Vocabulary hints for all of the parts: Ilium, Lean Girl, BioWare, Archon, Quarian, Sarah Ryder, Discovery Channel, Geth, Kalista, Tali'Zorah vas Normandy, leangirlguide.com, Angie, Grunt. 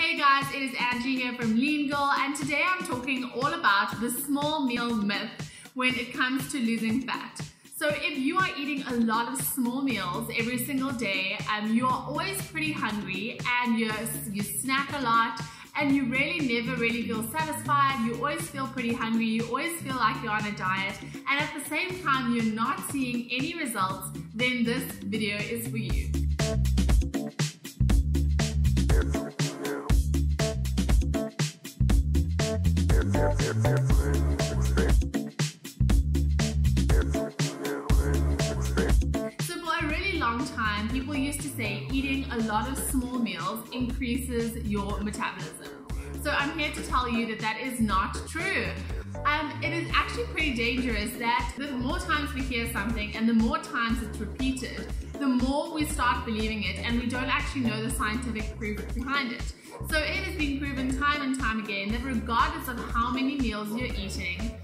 Hey guys, it is Angie here from Lean Girl, and today I'm talking all about the small meal myth when it comes to losing fat. So if you are eating a lot of small meals every single day, you are always pretty hungry and you snack a lot and you never really feel satisfied, you always feel pretty hungry, you always feel like you're on a diet, and at the same time you're not seeing any results, then this video is for you. People used to say eating a lot of small meals increases your metabolism. So I'm here to tell you that that is not true. It is actually pretty dangerous that the more times we hear something and the more times it's repeated, the more we start believing it and we don't actually know the scientific proof behind it. So it has been proven time and time again that regardless of how many meals you're eating,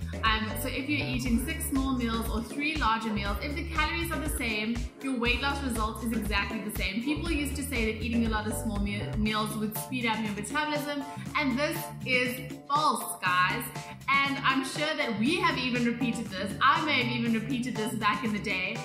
so if you're eating 6 small meals or 3 larger meals, if the calories are the same, your weight loss result is exactly the same. People used to say that eating a lot of small meals would speed up your metabolism, and this is false, guys. And I'm sure that we have even repeated this. I may have even repeated this back in the day.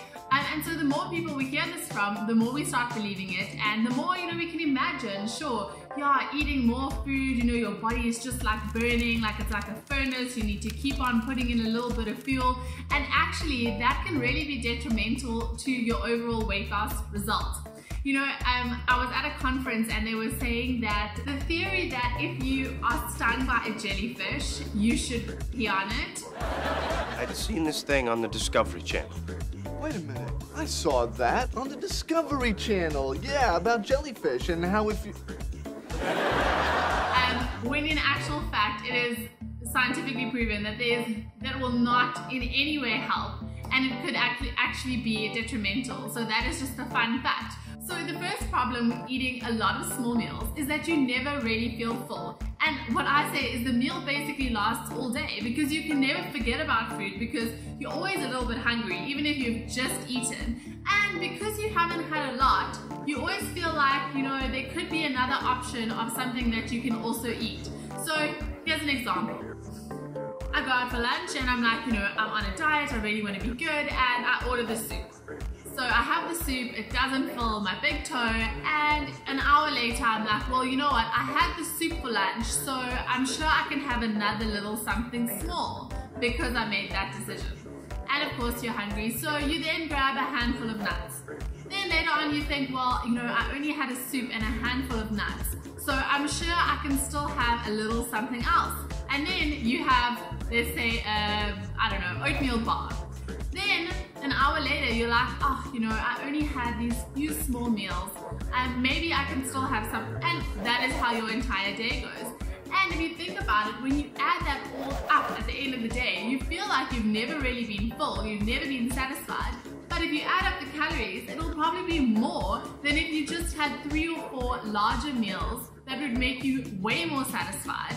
And so the more people we hear this from, the more we start believing it, and the more, we can imagine, sure, yeah, eating more food, your body is just like burning, like it's like a furnace, you need to keep on putting in a little bit of fuel, and actually that can really be detrimental to your overall weight loss results. I was at a conference and they were saying that the theory that if you are stung by a jellyfish, you should pee on it. I'd seen this thing on the Discovery Channel. Wait a minute, I saw that on the Discovery Channel. Yeah, about jellyfish and how if you... when in actual fact, it is scientifically proven that that will not in any way help, and it could actually be detrimental. So that is just a fun fact. So the first problem with eating a lot of small meals is that you never really feel full. And what I say is the meal basically lasts all day because you can never forget about food because you're always a little bit hungry, even if you've just eaten. And because you haven't had a lot, you always feel like, there could be another option of something that you can also eat. So here's an example. I go out for lunch and I'm like, I'm on a diet, I really want to be good, and I order the soup. So I have the soup, it doesn't fill my big toe, and an hour later I'm like, well, what, I had the soup for lunch, so I'm sure I can have another little something small because I made that decision. And of course you're hungry, so you then grab a handful of nuts. Then later on you think, well, I only had a soup and a handful of nuts, so I'm sure I can still have a little something else. And then you have, let's say, I don't know, oatmeal bar. Then an hour later you're like, oh, I only had these few small meals and maybe I can still have some, and that is how your entire day goes. And if you think about it, when you add that all up at the end of the day, you feel like you've never really been full, you've never been satisfied. But if you add up the calories, it'll probably be more than if you just had 3 or 4 larger meals that would make you way more satisfied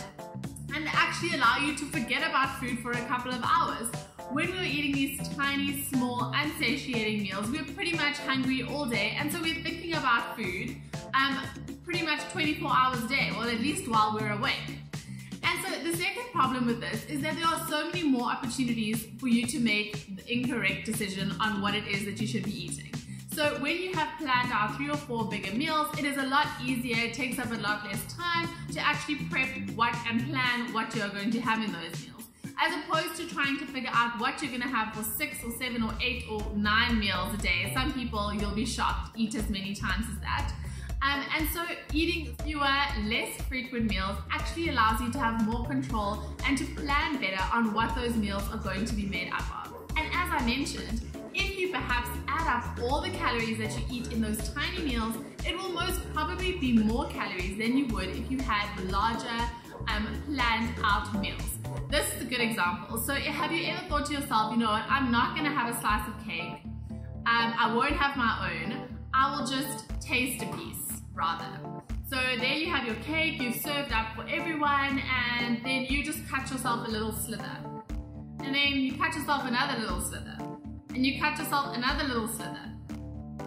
and actually allow you to forget about food for a couple of hours. When we were eating these tiny, small, unsatiating meals, we were pretty much hungry all day, and so we're thinking about food pretty much 24 hours a day, or at least while we're awake. And so the second problem with this is that there are so many more opportunities for you to make the incorrect decision on what it is that you should be eating. So when you have planned out 3 or 4 bigger meals, it is a lot easier, it takes up a lot less time to actually prep what and plan what you're going to have in those meals, as opposed to trying to figure out what you're going to have for 6 or 7 or 8 or 9 meals a day. Some people, you'll be shocked, eat as many times as that. And so eating fewer, less frequent meals actually allows you to have more control and to plan better on what those meals are going to be made up of. And as I mentioned, if you perhaps add up all the calories that you eat in those tiny meals, it will most probably be more calories than you would if you had larger, planned out meals. This is a good example. So have you ever thought to yourself, I'm not going to have a slice of cake, I won't have my own, I will just taste a piece rather. So there you have your cake, you've served up for everyone, and then you just cut yourself a little slither. And then you cut yourself another little slither. And you cut yourself another little slither.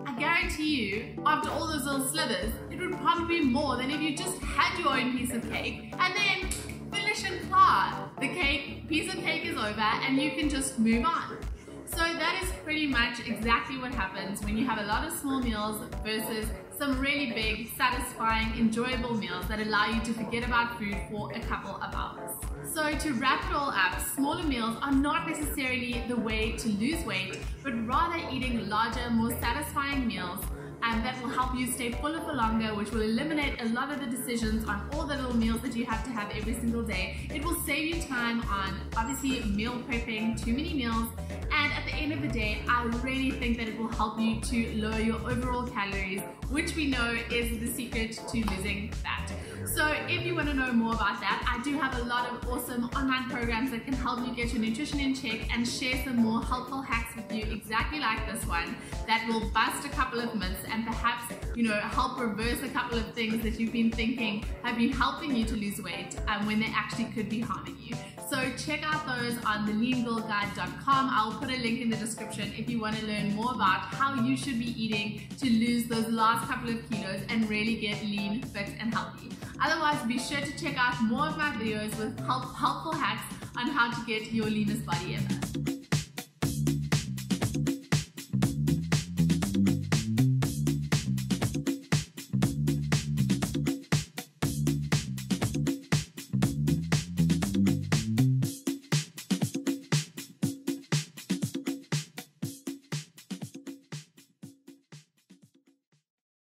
I guarantee you, after all those little slithers, it would probably be more than if you just had your own piece of cake, and then finish and flower. The cake, piece of cake is over and you can just move on. So that is pretty much exactly what happens when you have a lot of small meals versus some really big, satisfying, enjoyable meals that allow you to forget about food for a couple of hours. So to wrap it all up, smaller meals are not necessarily the way to lose weight, but rather eating larger, more satisfying meals, and that will help you stay fuller for longer, which will eliminate a lot of the decisions on all the little meals that you have to have every single day. It will save you time on, obviously, meal prepping, too many meals, and at the end of the day, I really think that it will help you to lower your overall calories, which we know is the secret to losing fat. So if you want to know more about that, I do have a lot of awesome online programs that can help you get your nutrition in check and share some more helpful hacks with you exactly like this one that will bust a couple of myths and perhaps, you know, help reverse a couple of things that you've been thinking have been helping you to lose weight when they actually could be harming you. So check out those on the leangirlguide.com. I'll put a link in the description if you want to learn more about how you should be eating to lose those last couple of kilos and really get lean, fit and healthy. Otherwise, be sure to check out more of my videos with helpful hacks on how to get your leanest body ever.